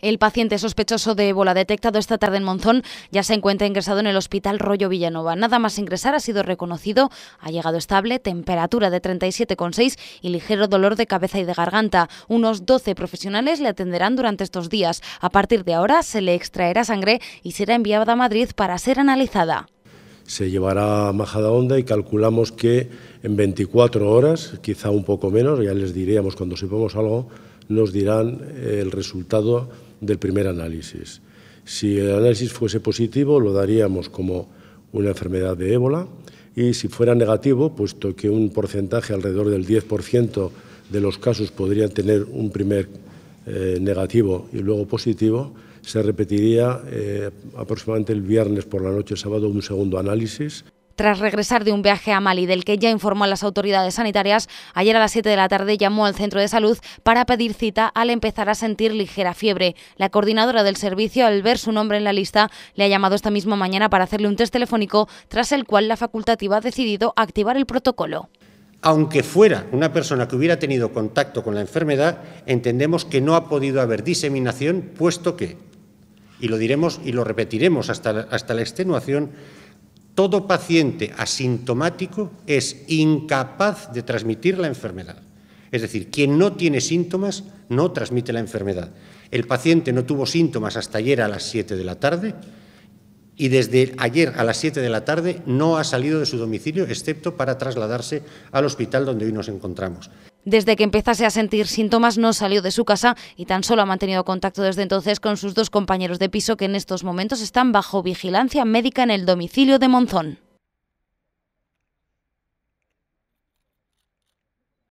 El paciente sospechoso de ébola detectado esta tarde en Monzón ya se encuentra ingresado en el Hospital Royo Villanova. Nada más ingresar ha sido reconocido, ha llegado estable, temperatura de 37,6 y ligero dolor de cabeza y de garganta. Unos 12 profesionales le atenderán durante estos días. A partir de ahora se le extraerá sangre y será enviada a Madrid para ser analizada. Se llevará a Majadahonda y calculamos que en 24 horas, quizá un poco menos, ya les diríamos cuando sepamos algo, nos dirán el resultado del primer análisis. Si el análisis fuese positivo, lo daríamos como una enfermedad de ébola, y si fuera negativo, puesto que un porcentaje alrededor del 10% de los casos podrían tener un primer negativo y luego positivo, se repetiría aproximadamente el viernes por la noche, sábado, un segundo análisis. Tras regresar de un viaje a Mali, del que ya informó a las autoridades sanitarias, ayer a las 7 de la tarde llamó al centro de salud para pedir cita al empezar a sentir ligera fiebre. La coordinadora del servicio, al ver su nombre en la lista, le ha llamado esta misma mañana para hacerle un test telefónico, tras el cual la facultativa ha decidido activar el protocolo. Aunque fuera una persona que hubiera tenido contacto con la enfermedad, entendemos que no ha podido haber diseminación, puesto que, y lo diremos y lo repetiremos hasta la extenuación, todo paciente asintomático es incapaz de transmitir la enfermedad. Es decir, quien no tiene síntomas no transmite la enfermedad. El paciente no tuvo síntomas hasta ayer a las 7 de la tarde y desde ayer a las 7 de la tarde no ha salido de su domicilio, excepto para trasladarse al hospital donde hoy nos encontramos. Desde que empezase a sentir síntomas no salió de su casa y tan solo ha mantenido contacto desde entonces con sus dos compañeros de piso que en estos momentos están bajo vigilancia médica en el domicilio de Monzón.